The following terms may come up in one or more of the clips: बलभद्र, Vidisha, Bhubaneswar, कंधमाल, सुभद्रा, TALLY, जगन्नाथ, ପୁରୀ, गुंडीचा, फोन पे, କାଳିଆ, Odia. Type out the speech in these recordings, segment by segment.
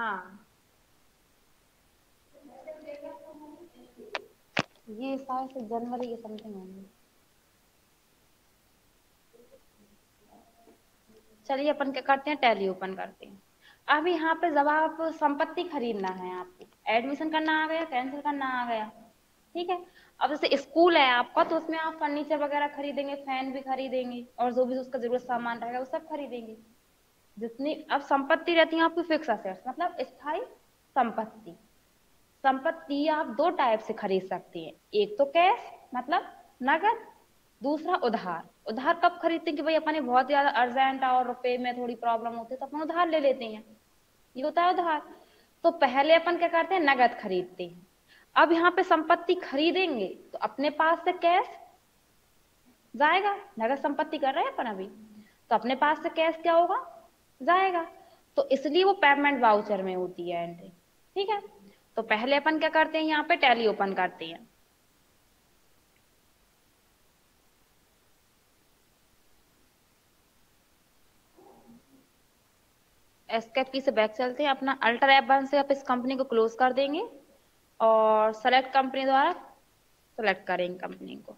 हाँ ये शायद से जनवरी के समथिंग होंगे। चलिए अपन क्या करते हैं, टैली ओपन करते हैं। अब यहाँ पे जब आप संपत्ति खरीदना है, आपको एडमिशन करना आ गया, कैंसिल करना आ गया, ठीक है। अब जैसे स्कूल है आपका तो उसमें आप फर्नीचर वगैरह खरीदेंगे, फैन भी खरीदेंगे और जो भी उसका जरूरत सामान रहेगा वो सब खरीदेंगे। जितनी अब संपत्ति रहती है आपकी फिक्स असेट्स, मतलब स्थायी संपत्ति। संपत्ति आप दो टाइप से खरीद सकती हैं, एक तो कैश मतलब नगद, दूसरा उधार। उधार कब खरीदते हैं कि भाई अपने बहुत ज्यादा अर्जेंट और रुपए में थोड़ी प्रॉब्लम होती है तो अपन उधार ले लेते हैं, ये होता है उधार। तो पहले अपन क्या करते हैं, नगद खरीदते हैं। अब यहाँ पे संपत्ति खरीदेंगे तो अपने पास से कैश जाएगा, नगद संपत्ति कर रहे हैं अपन अभी, तो अपने पास से कैश क्या होगा, जाएगा। तो इसलिए वो पेमेंट वाउचर में होती है एंट्री, ठीक है। तो पहले अपन क्या करते हैं, यहाँ पे टैली ओपन करते हैं। एस्केप की से बैक चलते हैं, अपना अल्टर ऐप बन से आप इस कंपनी को क्लोज कर देंगे और सेलेक्ट कंपनी द्वारा सेलेक्ट करेंगे कंपनी को।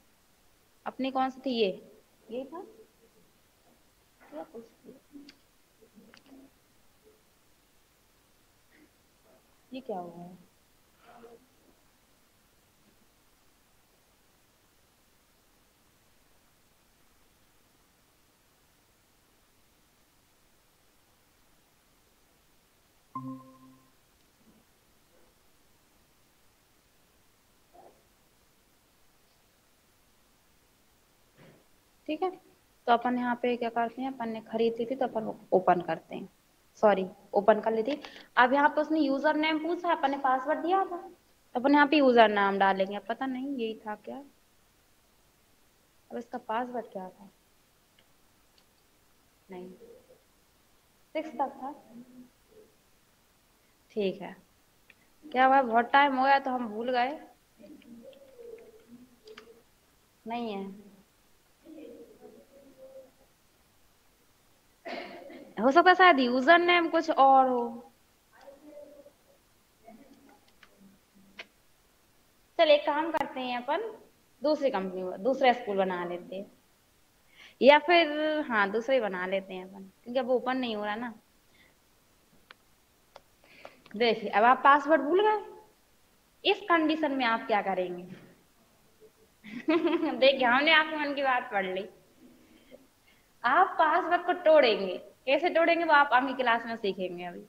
अपनी कौन सी थी, ये था ये क्या हुआ है, ठीक है। तो अपन यहाँ पे क्या करते हैं, अपन ने खरीद ली थी तो अपन ओपन करते हैं, सॉरी ओपन कर ली थी। अब यहाँ पे उसने यूजर नेम पूछा, अपन ने पासवर्ड दिया था तो अपन यहाँ पे यूजर नाम डालेंगे। पता नहीं यही था क्या, अब इसका पासवर्ड क्या था, नहीं 6 तक था, ठीक है। क्या हुआ, बहुत टाइम हो गया तो हम भूल गए, नहीं है, हो सकता है शायद यूजर नेम कुछ और हो। चलिए काम करते हैं, अपन दूसरी कंपनी दूसरा स्कूल बना लेते हैं, या फिर हाँ दूसरे बना लेते हैं अपन, क्योंकि अब ओपन नहीं हो रहा ना। देखिए अब आप पासवर्ड भूल गए, इस कंडीशन में आप क्या करेंगे देखिए हमने आपके मन की बात पढ़ ली, आप पासवर्ड को तोड़ेंगे। कैसे तोड़ेंगे वो आप आगे क्लास में सीखेंगे, अभी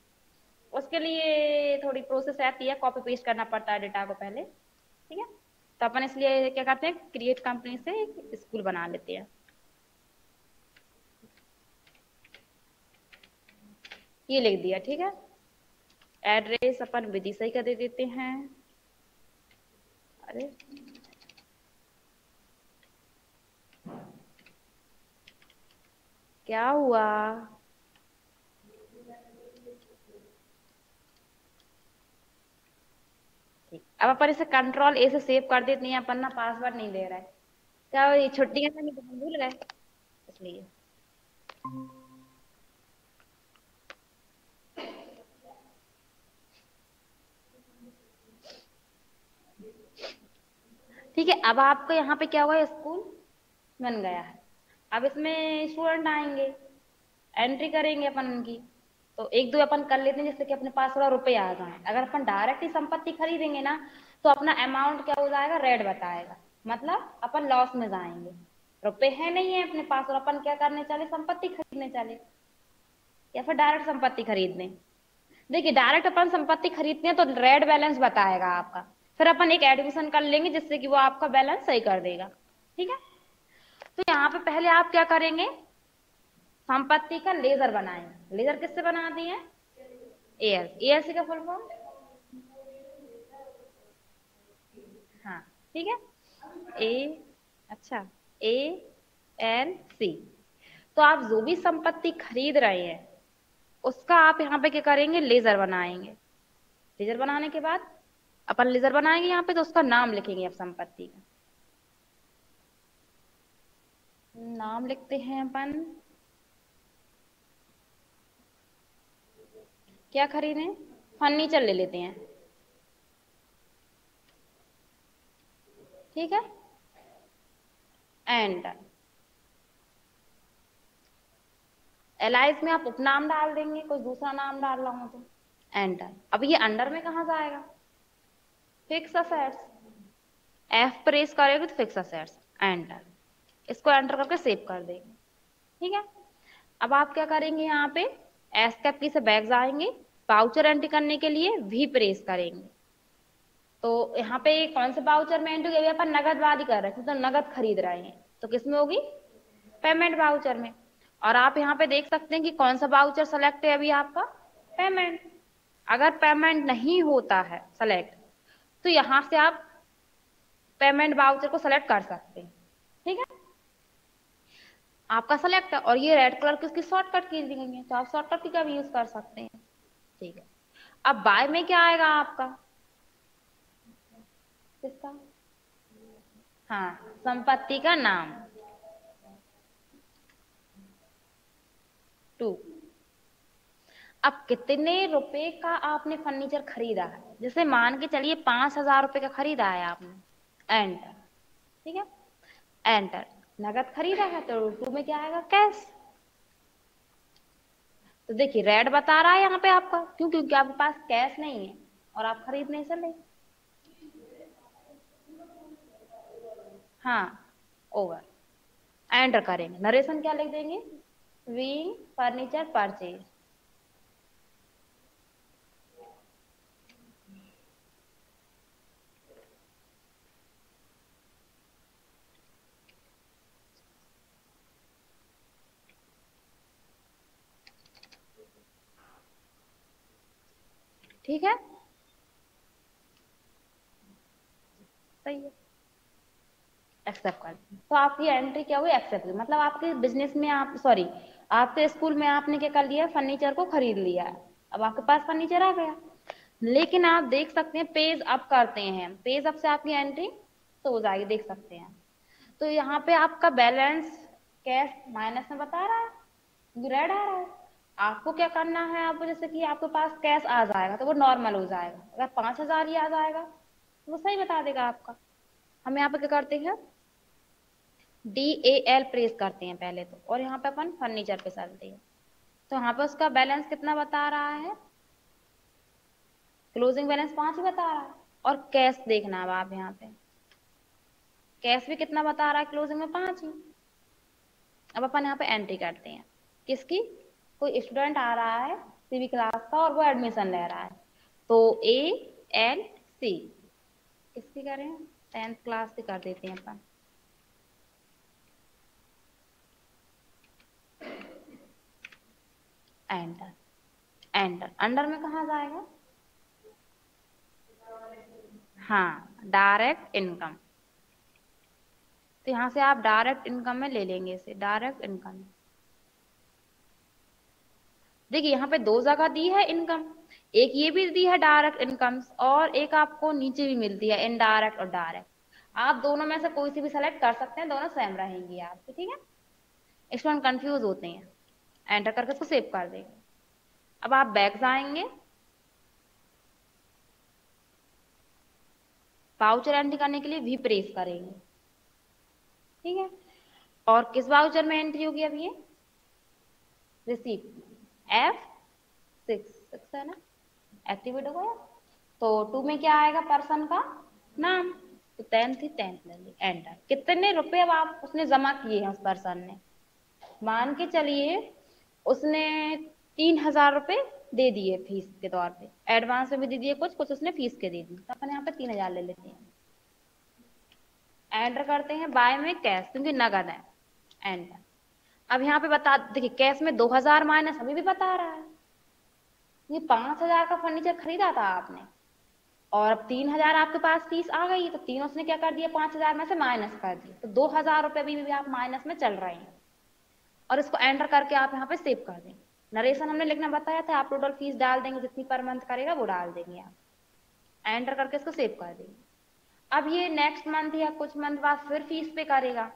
उसके लिए थोड़ी प्रोसेस आती है, कॉपी पेस्ट करना पड़ता है डेटा को पहले, ठीक है। तो अपन इसलिए क्या करते हैं, क्रिएट कंपनी से एक स्कूल बना लेते हैं। ये लिख दिया, ठीक है। एड्रेस अपन विदिशा का दे देते हैं, अरे क्या हुआ, ठीक। अब अपन इसे कंट्रोल ए से सेव कर देते हैं, अपन ना पासवर्ड नहीं दे रहा है, क्या ये छुट्टी के समय भूल गए इसलिए। ठीक है, अब आपको यहाँ पे क्या हुआ, स्कूल बन गया है। अब इसमें स्टूडेंट आएंगे, एंट्री करेंगे अपन उनकी, तो एक दो अपन कर लेते हैं जैसे कि अपने पास थोड़ा रुपये आ जाए। अगर अपन डायरेक्ट ही संपत्ति खरीदेंगे ना तो अपना अमाउंट क्या हो जाएगा, रेड बताएगा, मतलब अपन लॉस में जाएंगे, रुपए है नहीं है अपने पास और अपन क्या करने चले, संपत्ति खरीदने चले या फिर डायरेक्ट संपत्ति खरीदने। देखिए डायरेक्ट अपन संपत्ति खरीदते हैं तो रेड बैलेंस बताएगा आपका, फिर अपन एक एडमिशन कर लेंगे जिससे कि वो आपका बैलेंस सही कर देगा, ठीक है। तो यहाँ पे पहले आप क्या करेंगे, संपत्ति का लेजर बनाएंगे। लेजर किससे बनाते हैं, एएलसी का फुल फॉर्म, हाँ ठीक है, एएलसी। तो आप जो भी संपत्ति खरीद रहे हैं उसका आप यहाँ पे क्या करेंगे, लेजर बनाएंगे। लेजर बनाने के बाद अपन लेजर बनाएंगे यहाँ पे, तो उसका नाम लिखेंगे। आप संपत्ति का नाम लिखते हैं अपन, क्या खरीदें, फर्नीचर ले लेते हैं, ठीक है। एंड एलाइज में आप उपनाम डाल देंगे, कोई दूसरा नाम डाल रहा हूं तो एंटर। अब ये अंडर में कहां जाएगा? Fix assets. एफ प्रेस करेंगे तो फिक्स असेट्स एंटर, इसको एंटर करके सेव कर देंगे, ठीक है। अब आप क्या करेंगे, यहाँ पे एस्केप की से बैक जाएंगे, वाउचर एंट्री करने के लिए वी प्रेस करेंगे। तो यहाँ पे कौन से वाउचर में एंट्री हुई? अपन नगद वाली कर रहे हैं, तो नगद खरीद रहे हैं, तो किसमें होगी? पेमेंट वाउचर में। और आप यहाँ पे देख सकते हैं कि कौन सा वाउचर सेलेक्ट है अभी आपका, पेमेंट। अगर पेमेंट नहीं होता है सेलेक्ट, तो यहाँ से आप पेमेंट वाउचर को सेलेक्ट कर सकते हैं, ठीक है। आपका सेलेक्ट है और ये रेड कलर की उसकी शॉर्टकट की देंगे, तो आप शॉर्टकट की का भी यूज कर सकते हैं, ठीक है। अब बाय में क्या आएगा आपका, किसका? हाँ, संपत्ति का नाम टू। अब कितने रुपए का आपने फर्नीचर खरीदा है, जैसे मान के चलिए 5,000 रुपए का खरीदा है आपने, एंटर, ठीक है। एंटर, नगद खरीदा है तो टू में क्या आएगा? कैश। तो देखिए रेड बता रहा है यहाँ पे आपका, क्यों? क्योंकि आपके पास कैश नहीं है और आप खरीद नहीं चले। हाँ, ओवर एंटर करेंगे। नरेशन क्या लिख देंगे? वी फर्नीचर परचेज, ठीक है, सही है। एक्सेप्ट कर, तो आपकी एंट्री क्या हुई? एक्सेप्ट। मतलब आपके बिजनेस में आप, सॉरी, आपके स्कूल में आपने क्या कर लिया? फर्नीचर को खरीद लिया। अब आपके पास फर्नीचर आ गया, लेकिन आप देख सकते हैं पेज अप करते हैं, पेज अप से आपकी एंट्री तो हो जाएगी, देख सकते हैं। तो यहाँ पे आपका बैलेंस कैश माइनस में बता रहा है, रेड आ रहा है। आपको क्या करना है, आप जैसे कि आपके पास कैश आ जाएगा तो वो नॉर्मल हो जाएगा, अगर 5,000 ही आ जाएगा तो वो सही बता देगा आपका। हम यहाँ पे क्या करते हैं, DAL प्रेस करते हैं पहले तो, और यहाँ पे अपन फर्नीचर पे चलते हैं। तो यहाँ पे उसका बैलेंस कितना बता रहा है? क्लोजिंग बैलेंस 5 ही बता रहा है, और कैश देखना है आप, यहाँ पे कैश भी कितना बता रहा है? क्लोजिंग में 5 ही। अब अपन यहाँ पे एंट्री करते हैं, किसकी? कोई स्टूडेंट आ रहा है सीवी क्लास का और वो एडमिशन ले रहा है, तो ALC किसकी करें? 10th क्लास से कर देते हैं अपन, एंटर। एंटर, अंडर में कहाँ जाएगा? हाँ, डायरेक्ट इनकम। तो यहाँ से आप डायरेक्ट इनकम में ले लेंगे इसे, डायरेक्ट इनकम। देखिए यहाँ पे 2 जगह दी है इनकम, एक ये भी दी है डायरेक्ट इनकम्स, और एक आपको नीचे भी मिलती है इनडायरेक्ट और डायरेक्ट। आप दोनों में से कोई सी भी सेलेक्ट कर सकते हैं, दोनों सेम रहेंगी आपकी, ठीक है। इसमें कंफ्यूज होते हैं, एंटर करके इसको सेव कर देंगे। अब आप बैक जाएंगे, वाउचर एंट्री करने के लिए वी प्रेस करेंगे, ठीक है। और किस वाउचर में एंट्री होगी? अब ये रिसीप्ट F6 है ना, एक्टिवेट हो गया। तो 2 में क्या आएगा? पर्सन का नाम, तो 10th एंटर। कितने रुपए अब आप उसने जमा किए हैं उस पर्सन ने? मान के चलिए उसने 3,000 रुपए दे दिए फीस के तौर पे, एडवांस में भी दे दिए, कुछ कुछ उसने फीस के दे दिए, तो अपन यहाँ पे 3,000 ले लेते हैं। एंटर करते हैं, बाय में कैश क्योंकि नगद है, एंटर। अब यहाँ पे बता, देखिए कैश में 2,000 माइनस अभी भी बता रहा है, ये 5,000 का फर्नीचर खरीदा था आपने और अब 3,000 आपके पास फीस आ गई, तो 3 उसने क्या कर दिया? 5,000 में से माइनस कर दिए, तो 2,000 रुपये भी आप माइनस में चल रहे हैं। और इसको एंटर करके आप यहाँ पे सेव कर देंगे। नरेशन हमने लिखना बताया था, आप टोटल फीस डाल देंगे, जितनी पर मंथ करेगा वो डाल देंगे आप, एंटर करके इसको सेव कर देंगे। अब ये नेक्स्ट मंथ या कुछ मंथ बाद फिर फीस पे करेगा,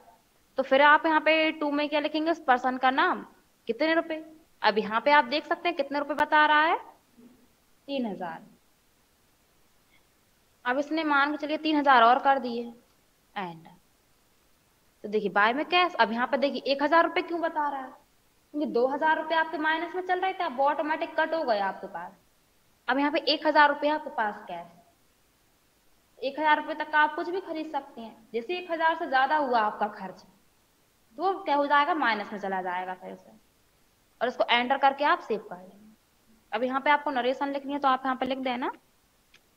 तो फिर आप यहाँ पे 2 में क्या लिखेंगे? उस पर्सन का नाम, कितने रुपए। अब यहाँ पे आप देख सकते हैं कितने रुपए बता रहा है, 3000। अब इसने मान के चलिए 3000 और कर दिए एंड, तो देखिए बाय में कैश। अब यहाँ पर देखिए 1000 रुपये क्यों बता रहा है, क्योंकि 2000 रुपये आपके माइनस में चल रहे थे, वो ऑटोमेटिक कट हो गए आपके पास। अब यहाँ पे 1000 रुपये आपके पास कैश, 1000 रुपये तक आप कुछ भी खरीद सकते हैं। जैसे 1000 से ज्यादा हुआ आपका खर्च तो वो क्या हो जाएगा, माइनस में चला जाएगा फिर से, और इसको एंटर करके आप सेव कर लेंगे। अब यहाँ पे आपको नरेशन लिखनी है तो आप यहाँ पे लिख देना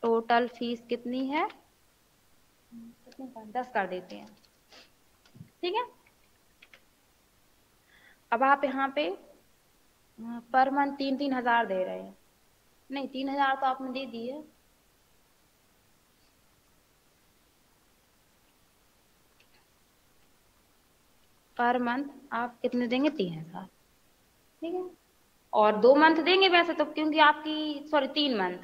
टोटल फीस कितनी है, 10 कर देते हैं, ठीक है। अब आप यहाँ पे पर मंथ 3000 दे रहे हैं, नहीं 3000 तो आपने दे दिए, पर मंथ आप कितने देंगे 3000, ठीक है। और 2 मंथ देंगे वैसे तो, क्योंकि आपकी सॉरी 3 मंथ,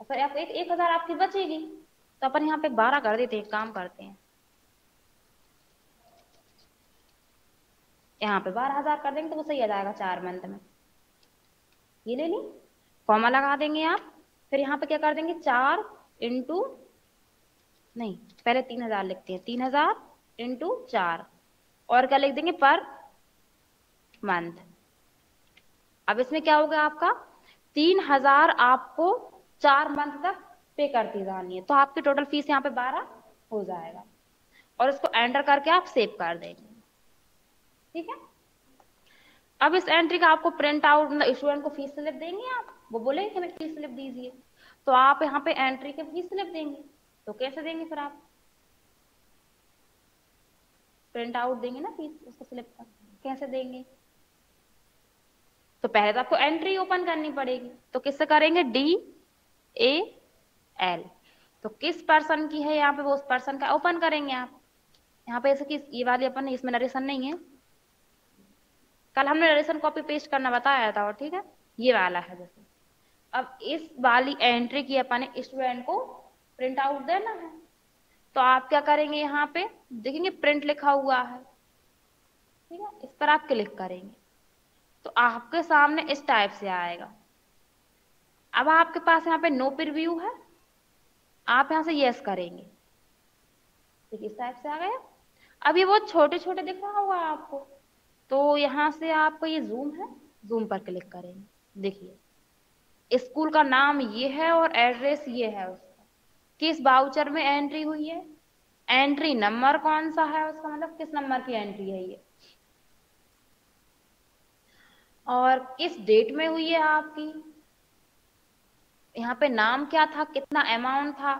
और फिर आप 1000 आपकी बचेगी, तो अपन यहाँ पे 12 कर देते हैं। काम करते हैं, यहाँ पे 12000 कर देंगे तो वो सही आ जाएगा 4 मंथ में। ये ले ली, कॉमा लगा देंगे आप, फिर यहाँ पे क्या कर देंगे 3000 लिखते हैं, 3000 × 4 और क्या लिख देंगे पर मंथ। अब इसमें क्या होगा आपका 3000 आपको 4 मंथ तक पे करती जानी है, तो आपकी टोटल फीस यहाँ पे 12 हो जाएगा, और इसको एंटर करके आप सेव कर देंगे, ठीक है। अब इस एंट्री का आपको प्रिंट आउट स्टूडेंट को फीस स्लिप देंगे आप, वो बोलेंगे कि हमें फीस स्लिप दीजिए, तो आप यहाँ पे एंट्री के फीस स्लिप देंगे। तो कैसे देंगे फिर, आप प्रिंट आउट देंगे ना फीस उसको स्लिप का, कैसे देंगे, तो पहले तो आपको एंट्री ओपन करनी पड़ेगी, तो किससे करेंगे DAL, तो किस पर्सन की है यहाँ पे वो उस पर्सन का ओपन करेंगे आप। यहाँ पे ऐसे कि ये वाली अपन इसमें नरेशन नहीं है, कल हमने नरेशन कॉपी पेस्ट करना बताया था, और ठीक है ये वाला है जैसे। अब इस वाली एंट्री की अपन स्टूडेंट को प्रिंट आउट देना है, तो आप क्या करेंगे यहाँ पे देखेंगे प्रिंट लिखा हुआ है, ठीक है, इस पर आप क्लिक करेंगे तो आपके सामने इस टाइप से आएगा। अब आपके पास यहाँ पे नो प्रीव्यू है, आप यहाँ से यस करेंगे, देखिए इस टाइप से आ गया। अब ये बहुत छोटे छोटे दिख रहा होगा आपको, तो यहाँ से आपको ये जूम है, जूम पर क्लिक करेंगे, देखिए स्कूल का नाम ये है और एड्रेस ये है उसका, किस बाउचर में एंट्री हुई है, एंट्री नंबर कौन सा है उसका, मतलब किस नंबर की एंट्री है ये, और किस डेट में हुई है आपकी, यहाँ पे नाम क्या था, कितना अमाउंट था,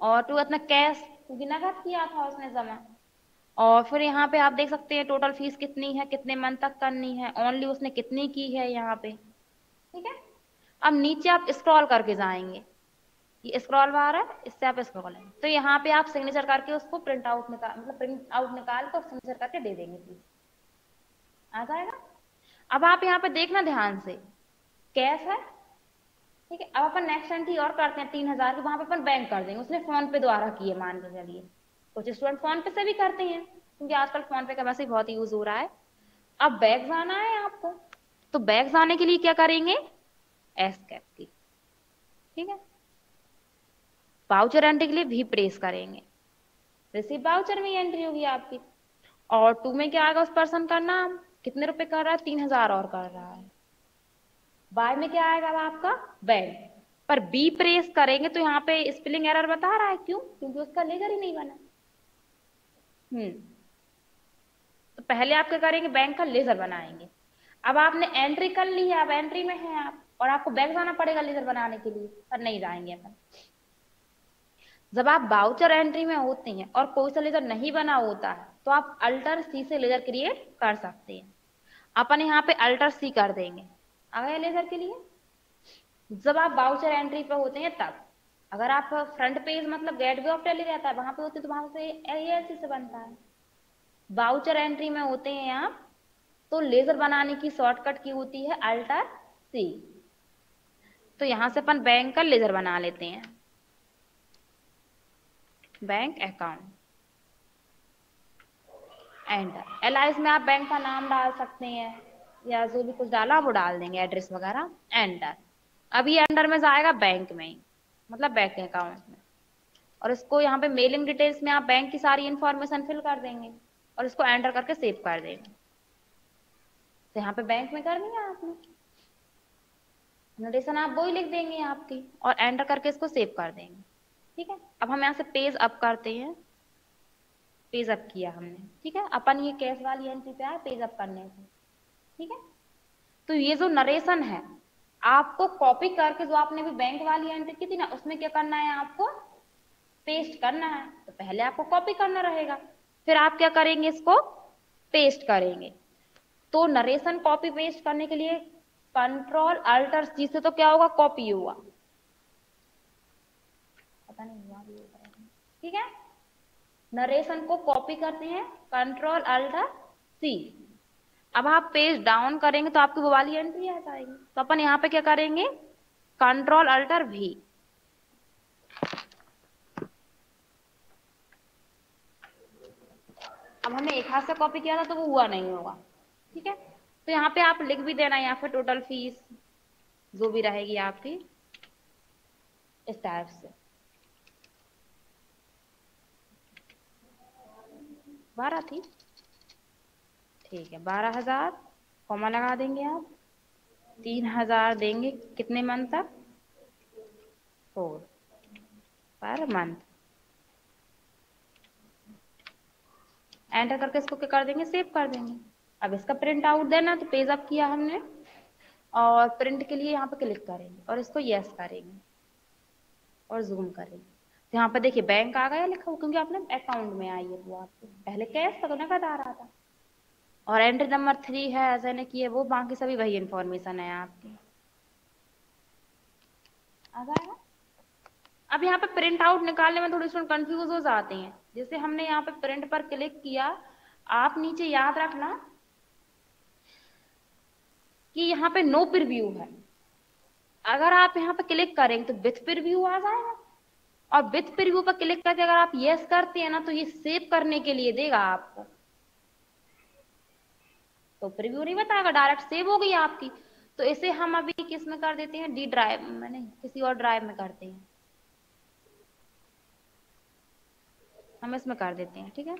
और तो इतना कैश क्योंकि नगद किया था उसने जमा, और फिर यहाँ पे आप देख सकते हैं टोटल फीस कितनी है, कितने मंथ तक करनी है, ओनली उसने कितनी की है यहाँ पे, ठीक है। अब नीचे आप स्क्रॉल करके जाएंगे, ये स्क्रॉल बार है, इससे आप स्क्रॉल करेंगे तो यहाँ पे आप सिग्नेचर करके उसको प्रिंट आउट निकाल, मतलब प्रिंट आउट निकाल कर सिग्नेचर करके दे देंगे, प्लीज आ जाएगा। अब आप यहाँ पे देखना ध्यान से, कैश है, ठीक है। अब अपन नेक्स्ट एंट्री और करते हैं 3000 की, वहां पे अपन बैंक कर देंगे, उसने फोन पे द्वारा किए मान के चलिए, कुछ स्टूडेंट फोन पे से भी करते हैं क्योंकि आजकल फोन पे का वैसे बहुत यूज हो रहा है। अब बैग जाना है आपको, तो बैग जाने के लिए क्या करेंगे एस्केप की, ठीक है। वाउचर एंट्री के लिए भी प्रेस करेंगे, रिसीव वाउचर में एंट्री होगी आपकी, और 2 में क्या आएगा उस पर्सन का नाम, कितने रुपए कर रहा है 3000 और कर रहा है। बाय में क्या आएगा आपका बैंक, पर बी प्रेस करेंगे तो यहाँ पे स्पेलिंग एरर बता रहा है, क्यों, क्योंकि उसका लेगर ही नहीं बना। तो पहले आप क्या करेंगे बैंक का लेजर बनाएंगे। अब आपने एंट्री कर ली है, अब एंट्री में है आप, और आपको बैंक जाना पड़ेगा लेजर बनाने के लिए, पर नहीं जाएंगे अपन। जब आप बाउचर एंट्री में होते हैं और कोई सा लेजर नहीं बना होता है तो आप अल्टर सी से लेजर क्रिएट कर सकते हैं, अपन यहाँ पे अल्टर सी कर देंगे अगर लेजर के लिए। जब आप बाउचर एंट्री पे होते हैं तब, अगर आप फ्रंट पेज मतलब गेटवे ऑफ दिल्ली रहता है वहां पे होते तो वहां से एलएलसी से बनता है। बाउचर एंट्री में होते हैं आप तो लेजर बनाने की शॉर्टकट की होती है अल्टर सी, तो यहाँ से अपन बैंक का लेजर बना लेते हैं, बैंक अकाउंट एंड एलाइज में आप बैंक का नाम डाल सकते हैं या जो भी कुछ डाला वो डाल देंगे, एड्रेस वगैरह एंटर। अब ये अंडर में जाएगा बैंक में ही, मतलब बैंक अकाउंट में। और इसको यहाँ पे मेलिंग डिटेल्स में आप बैंक की सारी इंफॉर्मेशन फिल कर देंगे और इसको एंटर करके सेव कर देंगे। तो यहाँ पे बैंक में करनी है आपने, नोटेशन आप वो ही लिख देंगे आपकी और एंटर करके इसको सेव कर देंगे। ठीक है, अब हम यहाँ से पेज अप करते हैं। पेज अप किया हमने, ठीक है। अपन ये कैश वाली एंट्री पे आए पेज अप करने से, ठीक है। तो ये जो नरेशन है आपको कॉपी करके, जो आपने भी बैंक वाली एंट्री की थी ना, उसमें क्या करना है, आपको पेस्ट करना है। तो पहले आपको कॉपी करना रहेगा, फिर आप क्या करेंगे, इसको पेस्ट करेंगे। तो नरेशन कॉपी पेस्ट करने के लिए कंट्रोल अल्टर जी से तो क्या होगा, कॉपी हुआ, पता नहीं, ठीक है। नरेशन को कॉपी करते हैं कंट्रोल अल्टर सी। अब आप पेज डाउन करेंगे तो आपकी वो वाली एंट्री आ जाएगी। तो अपन यहाँ पे क्या करेंगे, कंट्रोल अल्टर वी। अब हमने एक हाथ से कॉपी किया था तो वो हुआ नहीं होगा, ठीक है। तो यहाँ पे आप लिख भी देना, यहाँ पे टोटल फीस जो भी रहेगी आपकी, इस टाइप से बारह थी, ठीक है। 12,000 कॉमा लगा देंगे आप, 3,000 देंगे कितने मंथ तक, 4 पर मंथ। एंटर करके इसको क्या कर देंगे, सेव कर देंगे। अब इसका प्रिंट आउट देना, तो पेज अप किया हमने और प्रिंट के लिए यहाँ पे क्लिक करेंगे और इसको यस करेंगे और जूम करेंगे। तो यहाँ पे देखिए बैंक आ गया लिखा हुआ, क्योंकि आपने अकाउंट में आई है वो, आपको पहले कैश का तो नकद आ रहा था। और एंट्री नंबर 3 है ऐसे ने की है वो, बाकी सभी वही इंफॉर्मेशन है आपकी। अब यहाँ पे प्रिंट आउट निकालने में थोड़े स्टूडेंट कंफ्यूज हो जाते हैं। जैसे हमने यहाँ पे प्रिंट पर क्लिक किया, आप नीचे याद रखना कि यहाँ पे नो प्रीव्यू है। अगर आप यहाँ पे क्लिक करेंगे तो विथ प्रीव्यू आ जाएगा, और विथ प्रीव्यू पर क्लिक करके अगर आप यस करते हैं ना, तो ये सेव करने के लिए देगा आपको। तो प्रीव्यू नहीं बताएगा, डायरेक्ट सेव होगी आपकी। तो इसे हम अभी किस में कर देते हैं, डी ड्राइव में नहीं, किसी और ड्राइव में करते हैं, हम इसमें कर देते हैं, ठीक है।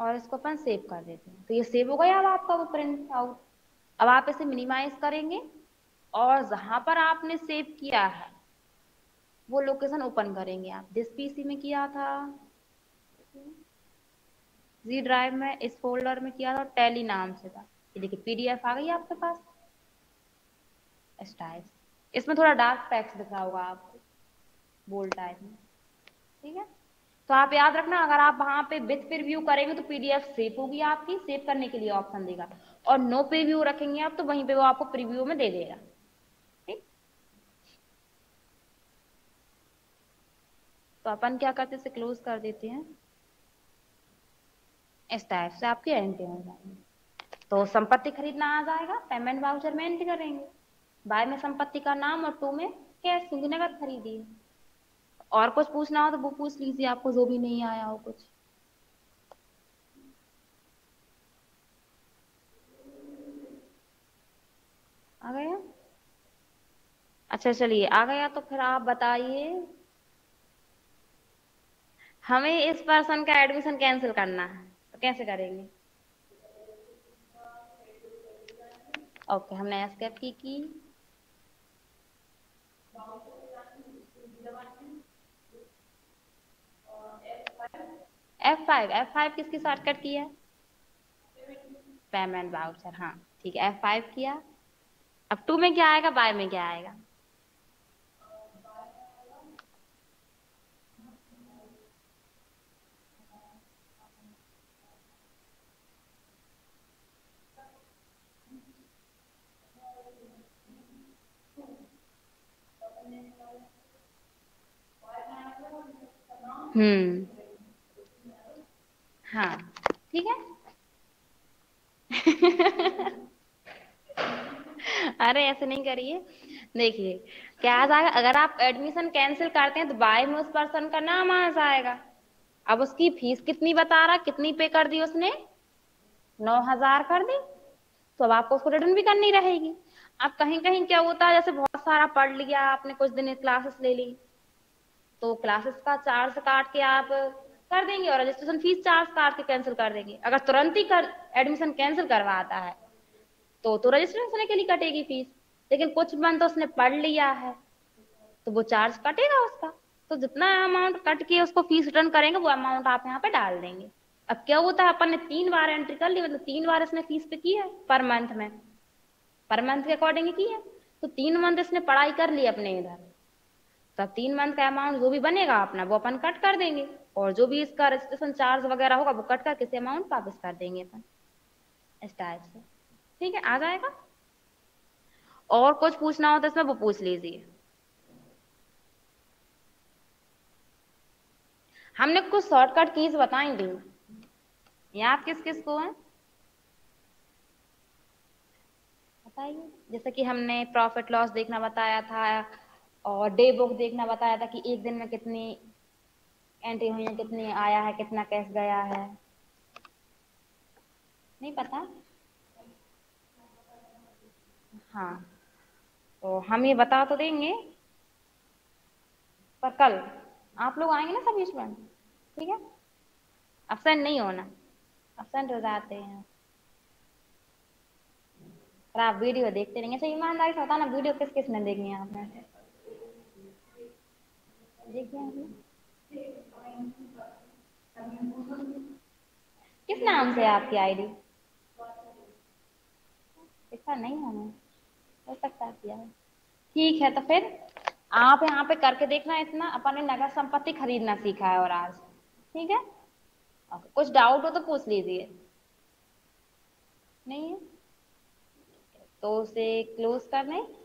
और इसको अपन सेव कर देते हैं। तो ये सेव हो गया अब आपका वो प्रिंट आउट। अब आप इसे मिनिमाइज करेंगे और जहां पर आपने सेव किया है वो लोकेशन ओपन करेंगे आप। जिस पीसी में किया था, जी ड्राइव में, इस फोल्डर में किया था, टैली नाम से था। ये देखिए पीडीएफ आ गई आपके पास। इसमें थोड़ा डार्क टेक्स्ट दिख रहा होगा आपको, बोल्ड टाइप में, ठीक है। तो आप याद रखना, अगर आप वहां पे विथ प्रीव्यू करेंगे तो पीडीएफ सेव होगी आपकी, सेव करने के लिए ऑप्शन देगा। और नो प्रीव्यू रखेंगे आप तो वहीं पे वो आपको प्रीव्यू में दे देगा, ठीक। तो अपन क्या करते हैं, इसे क्लोज कर देते हैं। इस टाइप से आपकी एंट्री हो जाएगी। तो संपत्ति खरीदना आ जाएगा, पेमेंट वाउचर में एंट्री करेंगे, बाय में संपत्ति का नाम और टू में कैश नगद खरीदी। और कुछ पूछना हो तो वो पूछ लीजिए आपको, जो भी नहीं आया हो कुछ। आ गया, अच्छा चलिए आ गया। तो फिर आप बताइए, हमें इस पर्सन का एडमिशन कैंसिल करना है तो कैसे करेंगे। ओके हमने एस्केप की। F5 किसकी शॉर्टकट की है, पेमेंट वाउचर, हाँ ठीक है। F5 किया। अब 2 में क्या आएगा, बाय में क्या आएगा, हाँ ठीक है। अरे ऐसे नहीं करिए। देखिए क्या आ जाएगा, अगर आप एडमिशन कैंसिल करते हैं तो बाय में उस पर्सन का नाम आ जाएगा। अब उसकी फीस कितनी बता रहा, कितनी पे कर दी उसने, 9,000 कर दी, तो अब आपको उसको रिटर्न भी करनी रहेगी। अब कहीं कहीं क्या होता है, जैसे बहुत सारा पढ़ लिया आपने, कुछ दिन क्लासेस ले ली, तो क्लासेस का चार्ज काट के आप कर देंगे और रजिस्ट्रेशन फीस चार्ज काट के कैंसिल कर देंगे। अगर तुरंत ही एडमिशन कैंसिल करवाता है तो रजिस्ट्रेशन के लिए कटेगी फीस, लेकिन कुछ मंथ उसने पढ़ लिया है तो वो चार्ज कटेगा उसका। तो जितना अमाउंट कट के उसको फीस रिटर्न करेंगे वो अमाउंट आप यहाँ पे डाल देंगे। अब क्या होता है, अपन ने 3 बार एंट्री कर ली, मतलब 3 बार इसने फीस पे की है पर मंथ में, पर मंथ के अकॉर्डिंग की है, तो 3 मंथ इसने पढ़ाई कर ली अपने इधर, तब 3 मंथ का अमाउंट जो भी बनेगा अपना वो अपन कट कर देंगे, और जो भी इसका रजिस्ट्रेशन चार्ज वगैरह होगा वो कट कर किसी अमाउंट वापस कर देंगे अपन, इस टाइप से। ठीक है, आ जाएगा। और कुछ पूछना हो तो इसमें वो पूछ लीजिए। हमने कुछ शॉर्टकट कीज बताएंगे, ये आप किस किस को है बताइए। जैसे कि हमने प्रॉफिट लॉस देखना बताया था, और डे बुक देखना बताया था कि एक दिन में कितनी एंट्री हुई है, कितनी आया है, कितना कैश गया है। नहीं पता? हाँ, तो हम ये बता तो देंगे, पर कल आप लोग आएंगे ना सभी स्टूडेंट, ठीक है? अब्सेंट नहीं होना, अब्सेंट हो जाते हैं पर आप वीडियो देखते रहेंगे। अच्छा, ईमानदारी से होता ना, वीडियो किस किस ने देखनी है आपने? देखिए आपने किस नाम से आपकी आईडी ऐसा नहीं होना हो सकता किया। ठीक है, तो फिर आप यहाँ पे करके देखना, इतना अपन ने नगद संपत्ति खरीदना सीखा है और आज। ठीक है, कुछ डाउट हो तो पूछ लीजिए, नहीं है तो उसे क्लोज कर लें।